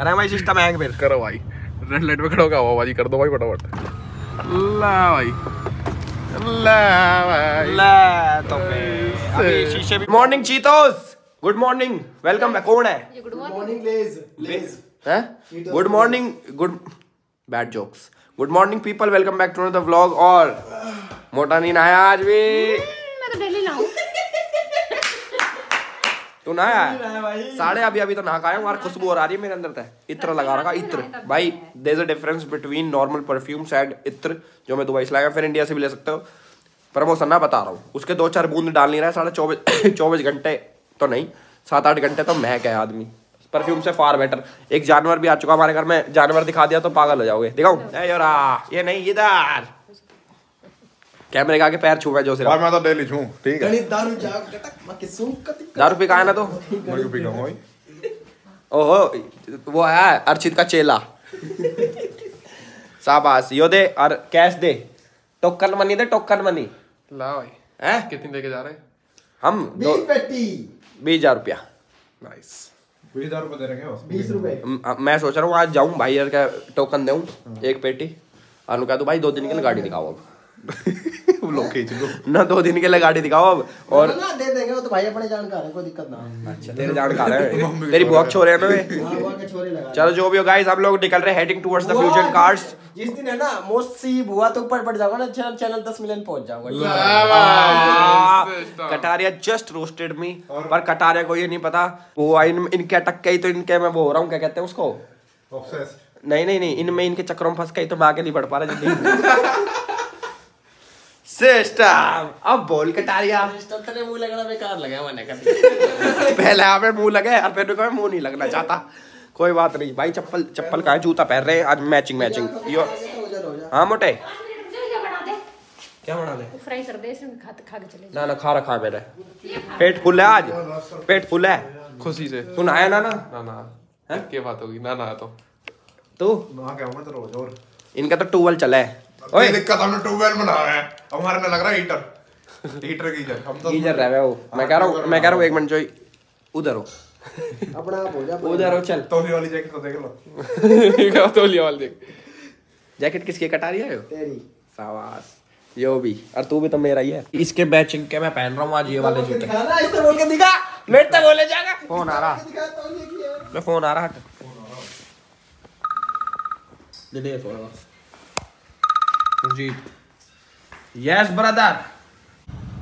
करें भाई system hang फिर करो भाई, रेड लाइट पे खड़ा होगा आवाज़ी कर दो भाई फटाफट। अल्लाह भाई तो अभी शीशे भी। Morning Cheetos, good morning, welcome back. कौन है? गुड मॉर्निंग लेज हैं, good morning, good bad jokes. Good morning people, welcome back to the vlog. और मोटा नहीं नहाया आज भी। मैं तो डेली नहाऊं। तू नहाया? साढ़े अभी तो नहा आया हूं और खुशबू आ रही है मेरे अंदर तक। इत्र लगा रखा, इत्र भाई। There is a difference between normal perfumes and इत्र, जो मैं दुबई से लाया, फिर इंडिया से भी ले सकते हो। प्रमोशन ना बता रहा हूँ। उसके दो चार बूंद डाल नहीं रहा है। साढ़े 24 घंटे तो नहीं, 7-8 घंटे तो महक है आदमी। परफ्यूम से फार बेटर। एक जानवर भी आ चुका हमारे घर में। जानवर दिखा दिया तो पागल हो जाओगे। दिखाऊं? ये नहीं, इधर कैमरे के आगे पैर छू। जो सिर्फ मैं तो डेली छू, ठीक है। दारू पी का है ना तो ओहो, वो है अर्चित का चेला। शाबाश, यो दे और कैश दे। टोकन मनी दे, टोकन मनी। ला भाई, हैं कितनी देके जा रहे हम? 20,000 रुपया। नाइस, 20,000 रुपये दे रखे हो? 20 रुपये। मैं सोच रहा हूँ आज जाऊँ भाई यार का टोकन दूँ एक पेटी और कह दूँ भाई 2 दिन के लिए गाड़ी दिखाओ। ना 2 दिन के लिए गाड़ी दिखाओ अब। और ना दे देंगे वो तो भाई, अपने जानकार है, कोई दिक्कत ना। अच्छा, तेरे जानकार है, तेरी बहुत छोरे हैं ना वे। चलो जो भी हो गाइस, आप लोग निकल रहे heading towards the future cars. जिस दिन है ना मोस्टली हुआ तो ऊपर बढ़ जाऊंगा ना, चैनल 10 मिलियन पहुंच जाऊंगा। Kataria just roasted me. पर कटारिया को ये नहीं पता, वो इनके अटक गई तो इनके मैं वो हो रहा हूँ, क्या कहते हैं उसको, नहीं, इनमें इनके चक्करों में फंस गई तो मैं आगे नहीं बढ़ पा रहा। सिस्टम, अब बोल कटारिया। सिस्टम तेरे मुंह लगना बेकार लगा मैंने कभी। पहले आप मुंह लगे और फिर मैं मुंह नहीं लगना चाहता। कोई बात नहीं भाई। चप्पल का है, जूता पहन रहे हैं आज, मैचिंग। हाँ मोटे, क्या बना दे? फ्राई कर दे, इसमें खा के चले। ना खा रखा है मेरे, पेट फुल है आज, पेट फुल है खुशी से। तू नहाया ना? ना ना है क्या बात होगी, ना नहाया तो तू नहा के आऊंगा तो रोज। और इनका तो ट्यूबवेल चला है। ओए दिक्कत, हमने ट्यूबवेल बनाया है, हमारे में लग रहा है हीटर गीजर। हम तो गीजर रहे वो। मैं कह रहा हूं 1 मिनट जोई उधर हो, अपना आप हो जा उधर हो। चल तौलिए वाली जैकेट तो देख लो। क्या तौलिए वाली देख जैकेट किसकी? कटारिया है तेरी। शाबाश, यो भी और तू भी तो मेरा ही है। इसके मैचिंग के मैं पहन रहा हूं आज ये वाले जूते। दिखा ना, इससे बोल के दिखा, वेट तक बोले जाएगा। फोन आ रहा, ले फोन आ रहा, ले ले फोन। यस ब्रदर,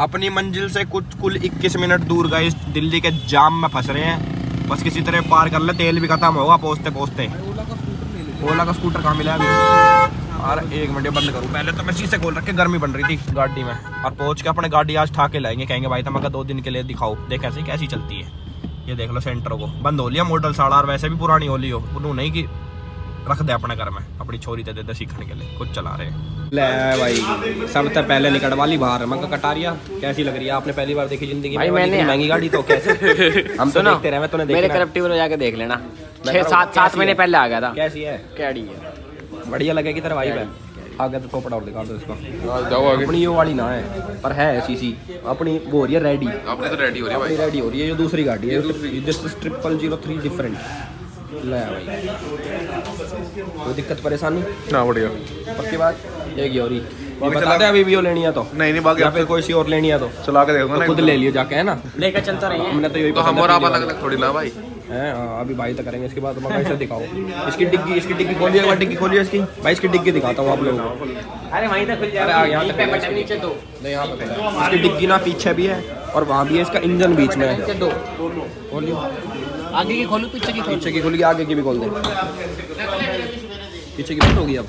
अपनी मंजिल से कुछ कुल 21 मिनट दूर गए। दिल्ली के जाम में फंस रहे हैं, बस किसी तरह पार कर ले। तेल भी खत्म होगा पहुंचते पहुंचते। ओला का स्कूटर कहाँ मिला अभी? और 1 मिनट बंद करूँ। पहले तो मैं शीशे खोल रख के, गर्मी बन रही थी गाड़ी में। और पहुंच के अपने गाड़ी आज ठा के लाएंगे, कहेंगे भाई तमका 2 दिन के लिए दिखाओ, देख ऐसी कैसी चलती है। ये देख लो सेंटर को बंद हो लिया, मॉडल 60 वैसे भी पुरानी होली हो। उन्होंने नहीं की रख दे अपने घर में, अपनी छोरी दे दे सीखने के लिए, कुछ चला रहे हैं। ले भाई, सबसे पहले निकट वाली बाहर। मैं कटारिया कैसी लग रही है? आपने पहली बार देखी जिंदगी में महंगी गाड़ी तो कैसे? हम तो ना देखते रहे, तूने मेरे करप्टिव में जाके देख लेना, 6-7 महीने पहले आ गया था। कैसी है? कैडी है, बढ़िया लगेगी तेरे भाई पे। आगे तो कपड़ा और दिखा दो इसको। अपनी ये वाली ना है पर है सीसी, अपनी वो हो रही है रेडी। अपनी तो रेडी हो रही है भाई, रेडी हो रही है। ये दूसरी गाड़ी है, दिस 0003 डिफरेंट। ले भाई, कोई दिक्कत परेशानी ना, बढ़िया पक्की बात। एक योरी बता दे अभी भी, लेनी है तो नहीं, बाकी या फिर कोई सी और लेनी है तो चला के देखो ना, खुद ले लियो जाके, है ना, लेकर चलता रहिए। हमने तो यही, हम और आप अलग अलग थोड़ी ना भाई हैं। अभी भाई तो करेंगे, इसके बाद मैं ऐसे दिखाओ। इसकी डिग्गी खोलिए, वो डिग्गी खोलिए इसकी भाई। इसकी डिग्गी दिखाता हूं आप लोगों को। अरे वहीं तक खुल जाएगा, यहां तक बटन नीचे दो। नहीं यहां पे इसकी डिग्गी ना पीछे भी है और वहां भी है, इसका इंजन बीच में है। दो खोलियो, आगे की खोलूं पीछे की? पीछे की खुल गई, आगे की भी खोल दे। पीछे की बंद होगी अब,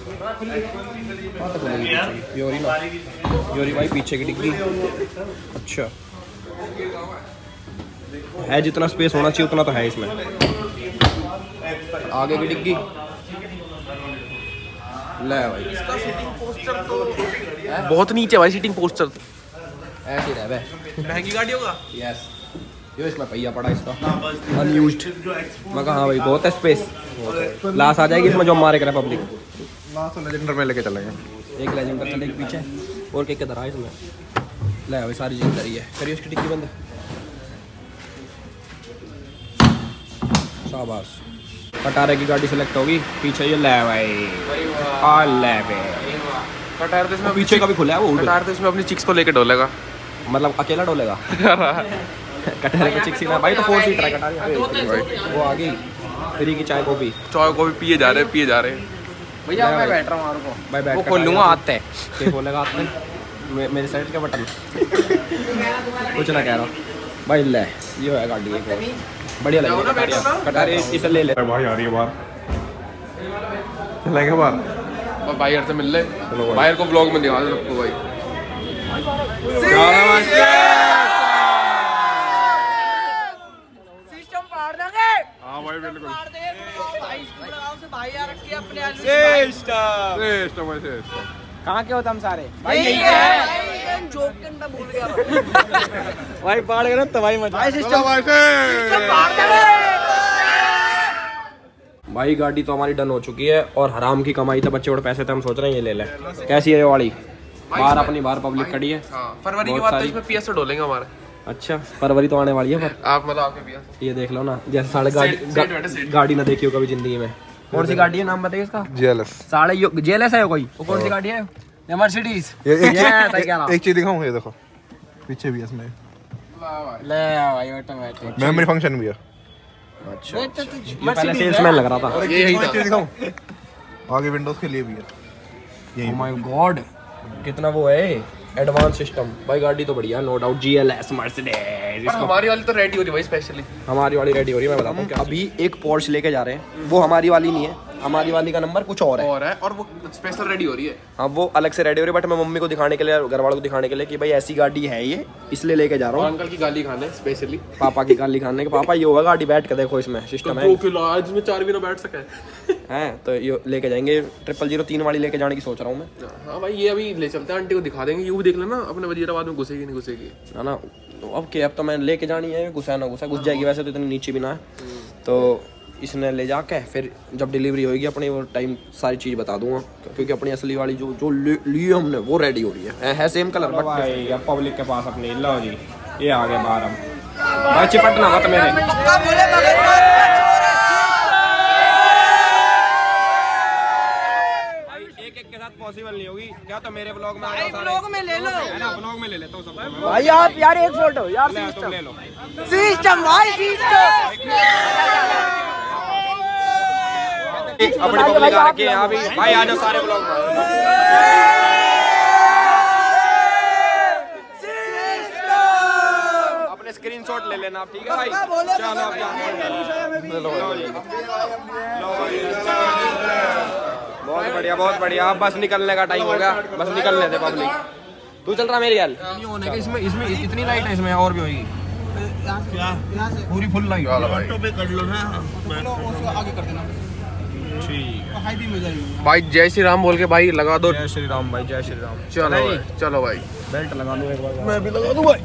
योरी भाई पीछे की डिग्गी। अच्छा है, जितना स्पेस होना चाहिए उतना तो है इसमें। आगे की डिग्गी, ले भाई। इसका सीटिंग पोस्चर तो बहुत नीचे भाई, सीटिंग पोस्चर ऐसे ही रहे। महंगी गाड़ी होगा। यस, जो इसमें पहिया पड़ा इसका अनयूज्ड। मैं कहा हाँ भाई, बहुत है स्पेस, लाश आ जाएगी इसमें जो मारे करे पब्लिक। लाश लेजेंडर में लेके चलेंगे, एक लेजेंडर चले पीछे और के किधर आए इसमें। ले भाई सारी चीज करी है, करिए उसकी टिक्की बंद। शाबाश, कटारिया की गाड़ी सेलेक्ट होगी। पीछे ये लैब है, पीछे का भी खुला है वो। कटार तो इसमें अपनी चिक्स को लेकर डोलेगा, मतलब अकेला डोलेगा। कटारिया की चिक्स ही ना भाई, तो 4 सीटर है कटारिया। वो आ गई फ्री की चाय कॉफी, चाय कॉफी पिए जा रहे भैया। मैं बैठ रहा हूँ भाई, वो खोल लूँगा आते हैं, खोलेगा आते मेरे साइड का बटन। कुछ ना कह रहा भाई, ले ये है गाड़ी एक बढ़िया लगी कटारिया, इसे ले ले भाई। आ रही है बाहर, लेंगे बाहर भाई, यार से मिल ले भाई को, ब्लॉग में दिखा दो सबको भाई। सिस्टम फाड़ देंगे। हाँ भाई बिल्कुल भाई, यार रखिए अपने आलू सिस्टम सिस्टम सिस्टम। कहाँ के हो तुम सारे भाई? यही है जोकन में भूल गया भाई, पाड़ गए ना तबाही मचा भाई। सिस्टम भाई, गाड़ी तो हमारी डन हो चुकी है और हराम की कमाई था, बच्चे और पैसे थे, हम सोच रहे हैं ये ले लें। कैसी है ये वाली? बाहर अपनी बाहर पब्लिक खड़ी है। फरवरी के बाद तो इसमें पीएस डोलेंगे हमारा। अच्छा फरवरी तो आने वाली है, पर आप मतलब आपके पीएस ये देख लो ना, जैसे साढ़े गाड़ी ना देखी हो कभी जिंदगी में। कौन सी गाड़ी है, नाम बताइए इसका? GLS। साढ़े GLS है कोई? वो कौन सी गाड़ी है? मर्सिडीज। एक चीज दिखाऊं, ये देखो पीछे भी है इसमें। वाह वाह ले भाई, ऑटोमेटिक मेमोरी फंक्शन भी है। अच्छा ये पहले सेल्समैन लग रहा था। ये एक चीज दिखाऊं, आगे विंडोज के लिए भी है। ओ माय गॉड कितना वो है एडवांस सिस्टम भाई। गाड़ी तो बढ़िया नो डाउट। GLS Mercedes. हमारी वाली तो रेडी हो रही है भाई, स्पेशली हमारी वाली रेडी हो रही है। मैं बताता हूं क्या अभी एक पोर्श लेके जा रहे हैं, वो हमारी वाली नहीं है। हमारी वाली का नंबर कुछ और है और वो स्पेशल रेडी हो रही है। हाँ वो अलग से रेडी हो रही है, बट मैं मम्मी को दिखाने के लिए, घर वालों को दिखाने के लिए कि भाई ऐसी गाड़ी है ये, इसलिए लेके जा रहा हूँ। अंकल की गाली खाने स्पेशली, पापा की गाली खाने के। पापा ये होगा गाड़ी, बैठ कर देखो इसमें सिस्टम है, 4 भी ना बैठ सके है। तो ये लेके जाएंगे 003 वाली लेके जाने की सोच रहा हूँ मैं। हाँ भाई ये अभी ले चलते हैं, आंटी को दिखा देंगे। यू देख लेना अपने वजीराबाद में घुसेगी नहीं घुसेगी है ना। अब क्या, अब तो मैं लेके जानी है, घुसा ना घुसा, घुस जाएगी वैसे तो, इतनी नीचे भी ना है। तो इसने ले जाके फिर जब डिलीवरी होगी अपनी, वो टाइम सारी चीज़ बता दूंगा, क्योंकि अपनी असली वाली जो जो ली हमने वो रेडी हो रही है सेम कलर भाई। पब्लिक के पास अपनी लो जी, ये आ गए बाहर हम भाई, चिपटना मत मेरे। एक एक के साथ पॉसिबल नहीं होगी क्या, तो मेरे ब्लॉग में ले लो ना, ब्लॉग में ले लेता हूँ सब भाई। आप यार एक फोटो यार ले लो सिस्टम भाई। अपने पब्लिक आ रखे यहाँ भी भाई, आ जाओ सारे ब्लॉग में अपने स्क्रीनशॉट ले लेना आप, ठीक है भाई। चलो बहुत बढ़िया बहुत बढ़िया, आप बस निकलने का टाइम हो गया, बस निकलने दे पब्लिक। तू चल रहा मेरी यार इसमें, इसमें इतनी लाइट है, इसमें और भी होगी पूरी फुल लाइट कर लो ना, आगे कर देना भाई। जय श्री राम बोल के भाई लगा दो। जय श्री राम भाई, जय श्री राम। चलो भाई चलो भाई, बेल्ट लगा दो एक बार, मैं भी लगा दूं भाई।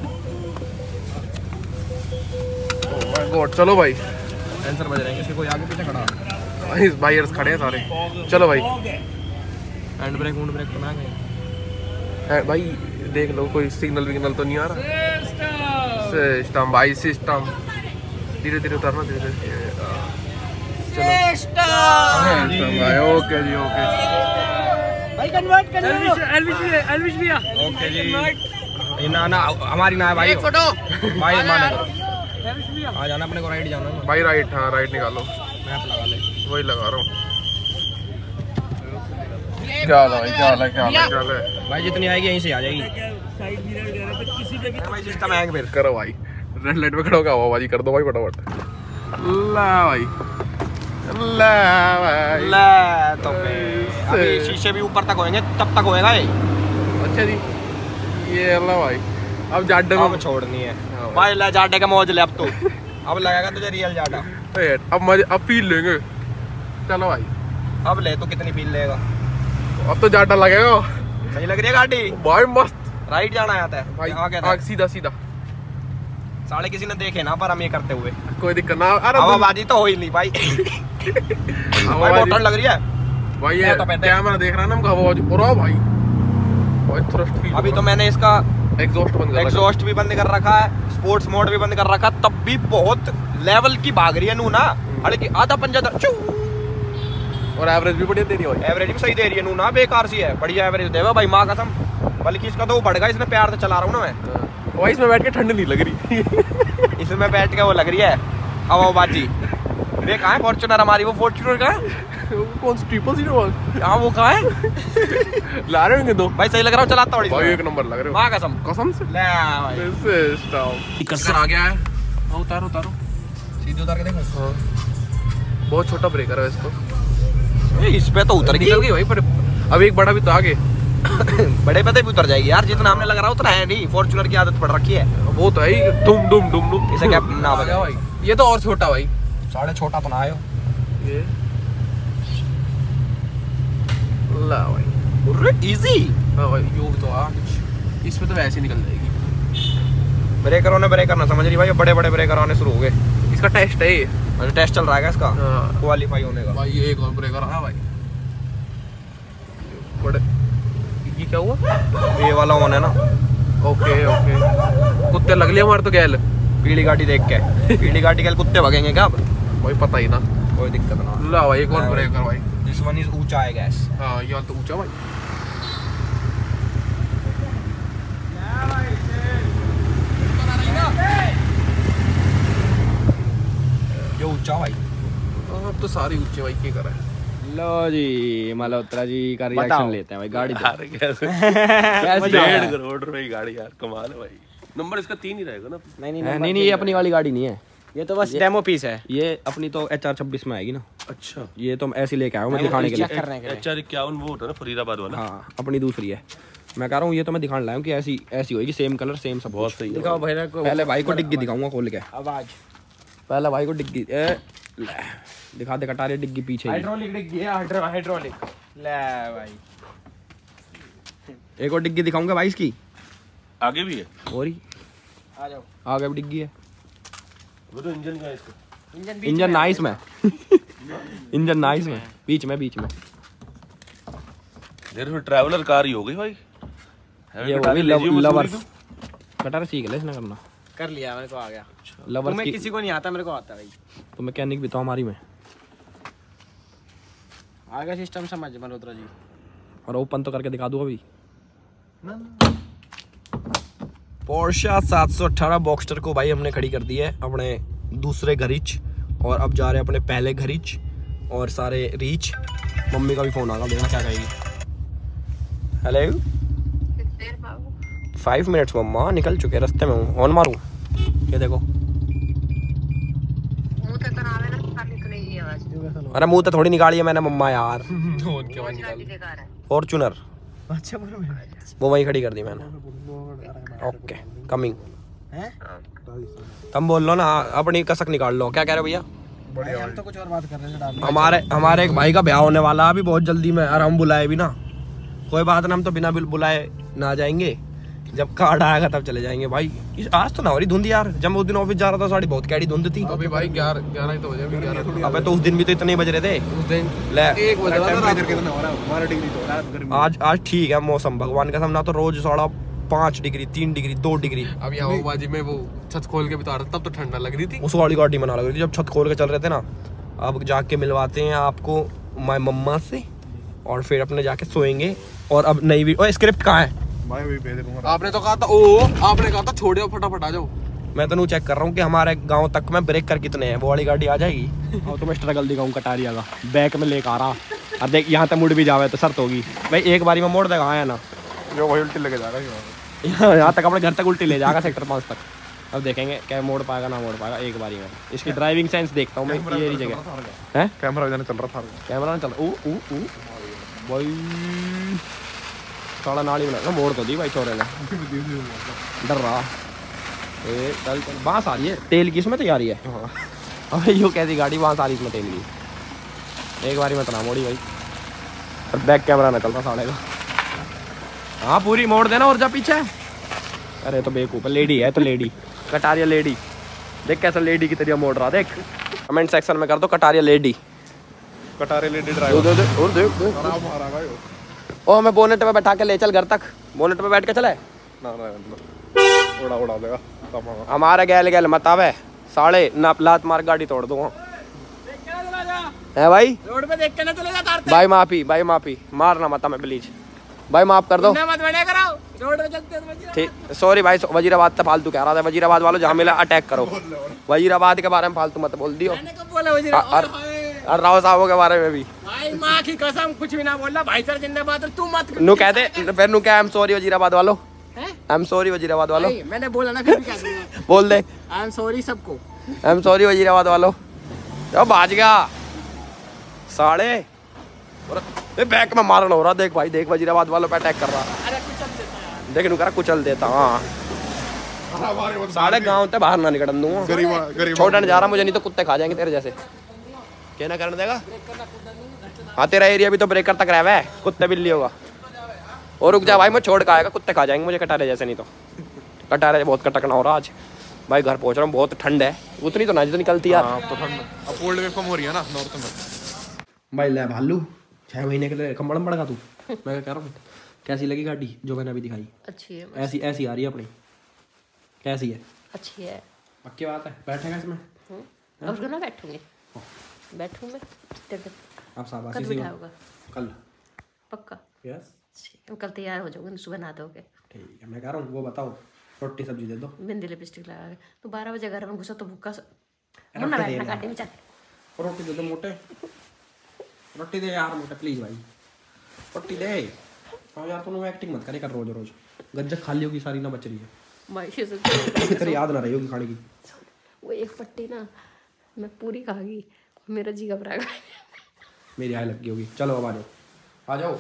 ओह माय गॉड चलो भाई, सेंसर बज रहे हैं, किसी कोई आगे पीछे खड़ा भाई, बायर्स खड़े हैं सारे। चलो भाई हैंड ब्रेक वुंड ब्रेक बना गए भाई, देख लो कोई सिग्नल विग्नल तो नहीं आ रहा। सिस्टम भाई सिस्टम, धीरे धीरे उतरना धीरे धीरे। सिस्टम भाई ओके जी ओके भाई, कन्वर्ट कर लो। एलविश भैया ओके जी, ये ना ना हमारी ना है भाई। एक फोटो भाई मानो एलविश भैया आ जाना, अपने को राइट जाना है भाई। राइट हां राइट निकालो, मैप लगा ले, वही लगा रहा हूं। क्या भाई भाई जितनी आएगी यहीं से आ जाएगी। साइड मिरर पे किसी पे भी भाई सिस्टम हैंग फिर करो भाई, रेड लाइट पे खड़ा होगा आवाज़ी कर दो भाई फटाफट। अल्लाह भाई अल्लाह तो अभी शीशे भी ऊपर तक होएंगे, तब तक होएगा ये। अच्छा जी ये अल्लाह भाई, अब जाडे को छोड़नी है भाई, ले जाडे का मौज ले अब तो। अब लगेगा तुझे रियल जाडा, अब मजे अब पी लेंगे। चलो भाई अब ले, तो कितनी पी लेगा अब तो जाटा लगेगा। सही लग रही है गाड़ी भाई, मस्त। राइट जाना आता है भाई, आगे सीधा सीधा। साले किसी ने देखे ना पर हम ये करते हुए, कोई दिक्कत ना। अरे आवाज़ी तो हो ही नहीं भाई, मोटर लग रही है भाई। ये कैमरा देख रहा है ना हमको, आवाज़ और भाई बहुत थ्रस्ट फील। अभी तो मैंने इसका एग्जॉस्ट भी बंद कर रखा है, स्पोर्ट्स मोड भी बंद कर रखा, तब भी बहुत लेवल की भाग रही है नू ना। हालांकि आधा पंजा था और एवरेज भी बढ़िया दे रही है, एवरेज भी सही दे रही है, ना बेकार सी है, बढ़िया एवरेज देगा भाई माँ कसम। बल्कि इसका तो वो बढ़ गया, इसने प्यार से चला रहा हूँ ना मैं, वही इसमें बैठ के ठंड नहीं लग रही इसमें बैठ के वो लग रही है हवाबाजी। वे कहाँ है फॉर्चुनर हमारी, वो फॉर्चुनर कहाँ कौन सी ट्रिपल जीरो हाँ वो कहाँ है ला रहे होंगे दो भाई, सही लग रहा हूँ चलाता हूँ भाई, एक नंबर लग रहे हो माँ कसम, कसम से ले भाई कसम आ गया है। उतारो उतारो सीधे उतार के देखो, बहुत छोटा ब्रेकर है इसको, इस पे तो उतर गई भाई, पर अब एक बड़ा भी तो आगे बड़े पते भी उतर जाएगी यार, जितना हमने लग रहा उतना है नहीं, फॉर्च्यूनर की आदत पड़ रखी है वो तो है, डुम डुम डुम डुम इसे क्या ना बजा भाई, ये तो और छोटा भाई, साढ़े छोटा तो ना आयो ये ला भाई इजी हां भाई, योग तो आ इसमें तो वैसे ही निकल जाएगी। ब्रेकर होने समझ रही भाई, बड़े ब्रेकर आने शुरू हो गए, इसका टेस्ट है ये, मतलब टेस्ट चल रहा है इसका क्वालीफाई होने का भाई, ये एक और ब्रेकर आ भाई बड़े, ये क्या हुआ ये वाला ऑन है ना, ओके ओके कुत्ते लग लिए हमारे तो गैल, पीली गाड़ी देख के पीली गाड़ी गैल कुत्ते भगेंगे क्या भाई, पता ही ना कोई दिक्कत ना। ला भाई एक और ब्रेकर भाई, दिस वन इज ऊंचा है गाइस, हां ये तो ऊंचा भाई, ला भाई ऊपर आ रही ना ये ऊंचा भाई, अब तो सारे ऊंचे भाई क्या कर रहा है। लो जी मल्होत्रा जी का रिएक्शन लेते हैं भाई, गाड़ी कैसे 1.5 करोड़ रुपए की गाड़ी यार, कमाल है भाई। नंबर इसका 3 ही रहेगा ना? नहीं, ये अपनी वाली गाड़ी नहीं है, ये तो बस डेमो पीस है, ये अपनी तो HR 26 में आएगी ना। अच्छा, ये तो हम ऐसे लेके आए हो, मैं दिखाने के लिए। HR 51 वो होता है ना फरीदाबाद वाला, हाँ अपनी दूसरी है, मैं कह रहा हूँ ये तो मैं दिखाने लाया हूँ कि ऐसी ऐसी होगी, सेम कलर सेम सब। बहुत सही दिखाओ भाई, पहले भाई को डिग्गी दिखाऊंगा खोल के, आवाज पहला भाई को डिग्गी दिखा दे, कटारिया डिग्गी पीछे, हाइड्रोलिक डिग्गी है, हाइड्रोलिक ले भाई। एक और डिग्गी दिखाऊंगा भाई, इसकी आगे भी है और आ जाओ, आगे भी डिग्गी है। वो तो इंजन का है इसका, इंजन नाइस में इंजन नाइस में बीच में जरूर ट्रैवलर कार ही हो गई भाई, ये वो भी लवर्स कटारिया सीख ले इसने, करना कर लिया मेरे को आ गया, लवर्स की किसी को नहीं आता, मेरे को आता भाई। तो मैकेनिक भी तो हमारी में आ गया सिस्टम समझ मल्होत्रा जी, और ओपन तो करके दिखा दूं अभी ना। Porsche 718 बॉक्सटर को भाई हमने खड़ी कर दी है अपने दूसरे घरिच, और अब जा रहे हैं अपने पहले घरिच और सारे रीच। मम्मी का भी फोन आ गया, देखना क्या कहेगी। हेलो 5 मिनट्स मम्मा, निकल चुके रास्ते में हूँ, ऑन मारूं ये देखो, अरे मुँह तो थोड़ी निकाली है मैंने मम्मा यार फॉर्चुनर। अच्छा वो वहीं खड़ी कर दी मैंने, ओके कमिंग तुम बोल लो ना, अपनी कसक निकाल लो। क्या कह रहे हो भैया? हम तो कुछ और बात कर रहे थे, हमारे एक भाई का ब्याह होने वाला अभी बहुत जल्दी में, और हम बुलाए भी ना, कोई बात ना, हम तो बिना बुलाए ना जाएंगे, जब कार्ड आएगा तब चले जाएंगे भाई। आज तो ना हो रही धुंध यार, जब उस दिन ऑफिस जा रहा था साड़ी बहुत कैडी धुंध थी। अभी भाई 11 ही तो हो जाएगी। अबे तो उस दिन भी तो इतने ही बज रहे थे, उस दिन ले 1 बज रहा था, कितना हो रहा है 12 डिग्री तो हो रहा है गर्मी। आज ठीक है मौसम भगवान का कसम, ना तो रोज 5.5 डिग्री 3 डिग्री 2 डिग्री। अब ये हवाबाजी में वो छत खोल के बिता रहा था, तब तो ठंडा लग रही थी, उस वाली गाड़ी मना लग रही थी जब छत खोल के चल रहे थे ना। अब जाके मिलवाते हैं आपको माय मम्मा से, और फिर अपने जाके सोएंगे। और अब नई स्क्रिप्ट कहाँ है भाई? वही आपने तो कहा था, आपने कहा था छोड़ो फटाफट आ जाओ। मैं तो चेक कर रहा हूँ कि हमारे गांव तक में ब्रेक कर कितने हैं, वो वाली गाड़ी आ जाएगी। और तो मैं स्ट्रगल दिखाऊँ कटारिया का, बैक में लेकर आ रहा, अब देख यहाँ तक मुड़ भी जावे तो शर्त होगी भाई, एक बारी में मोड़ देगा आया ना, जो वही उल्टी लेके जा रहा है यहाँ तक, अपने घर तक उल्टी ले जाएगा सेक्टर 5 तक। अब देखेंगे क्या मोड़ पाएगा ना मोड़ पाएगा एक बारी में, इसकी ड्राइविंग सेंस देखता हूँ मैं। ये जगह है कैमरा चल रहा था, कैमरा ना चल भाई, साला नाली बना मोड़ तो दी भाई छोरे ने, डर रहा बाँस आ रही है तेल की, इसमें तैयारी है। अरे यो कैसी गाड़ी, बाँस आ रही इसमें तेल की, एक बारी में तना मोड़ी भाई, और बैक कैमरा ना चलता साले का। हाँ पूरी मोड़ देना और जा पीछे। अरे तो बेवकूफ है, लेडी है तो लेडी, कटारिया लेडी देख कैसा लेडी की तरह मोड़ रहा, देख कमेंट सेक्शन में कर दो Kataria lady, Kataria lady driver. ओ मैं बोनेट पे बैठा के ले चल घर तक, बोनेट पे बैठ के चले ना उड़ा उड़ा देगा हमारा गैल मत आवे साले, ना लात मार गाड़ी तोड़ दूंगा। है भाई, रोड पे देख के ना चले जा। भाई माफी, भाई माफी, मारना मत हमें प्लीज भाई, माफ कर दो ठीक। सॉरी भाई, वजीराबाद का फालतू कह रहा था। वजीराबाद वालों जहाँ मिला अटैक करो, वजीराबाद के बारे में फालतू मत बोल दियो। और राव साहब के बारे में भी भाई माँ की कसम कुछ भी ना बोला। भाई सर जिंदाबाद, तू मत नू कहते फिर नू क्या। सॉरी वजीराबाद वालों, आई एम सॉरी वजीराबाद वालों। मैंने बोला ना फिर क्या बोल दे, आई एम सॉरी सबको, आई एम सॉरी वजीराबाद वालों। भाज गया साढ़े बैक में मारना हो रहा। देख भाई देख, वजीराबाद वालों पे अटैक कर रहा। अरे कुचल देता, देख नुकरा कुचल देता। हाँ साढ़े गांव तक बाहर ना निकल दूंगा, छोड़ने जा रहा मुझे, नहीं तो कुत्ते खा जाएंगे तेरे जैसे। क्या ना करने देगा। हाँ तेरा एरिया भी तो ब्रेकर तक रहा है, कुत्ते बिल्ली होगा। और रुक जा भाई, मैं छोड़ के आएगा, कुत्ते खा जाएंगे मुझे कटारे जैसे। नहीं तो कटारे बहुत कटकना हो रहा आज। भाई घर पहुंच रहा हूँ, बहुत ठंड है, उतनी तो नजर निकलती यार। तो अब कोल्ड वेव कम हो रही है ना नॉर्थ में। भाई ले भालू, 6 महीने के लिए कंबल पड़ गया तू। मैं कह रहा हूँ कैसी लगी गाड़ी जो मैंने अभी दिखाई? अच्छी है, ऐसी ऐसी आ रही है अपनी। कैसी है? अच्छी है, पक्की बात है। बैठेगा इसमें? अब ना बैठूंगे, बैठूंगे अब शाबाशी से होगा कल पक्का। यस कल तैयार हो जाओगे, सुबह नहा दोगे ठीक है। मैं कह रहा हूँ वो बताओ, रोटी सब्जी दे दो, बिंदी लिपस्टिक लगा के। तो 12 बजे घर में घुसा तो भूखा ना बैठना काटे में चल। रोटी दे दो मोटे, रोटी दे यार मोटे प्लीज भाई, रोटी दे। और यार तुम एक्टिंग मत करे कर रोज रोज। गज्जक खा ली होगी सारी ना बच रही है भाई, ये तेरी याद ना रही होगी खाने की। वो एक पट्टी ना मैं पूरी खा गई, मेरा जी घबरा गया, मेरी आय लग गई होगी। चलो अब आ जाओ, आ जाओ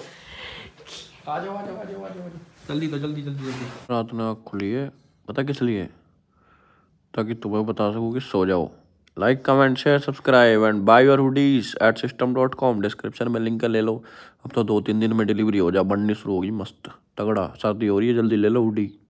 आ जाओ आ जाओ आ जाओ आ जाओ, जल्दी तो जल्दी जल्दी जल्दी। रात में आँख खुली है पता किस लिए, ताकि तुम्हें बता सकूँ कि सो जाओ। Like comment share subscribe and buy your hoodies at systum.com। Description में लिंक ले लो। अब तो 2-3 दिन में डिलीवरी हो जा, बननी शुरू होगी मस्त तगड़ा। सर्दी हो रही है, जल्दी ले लो हुडी।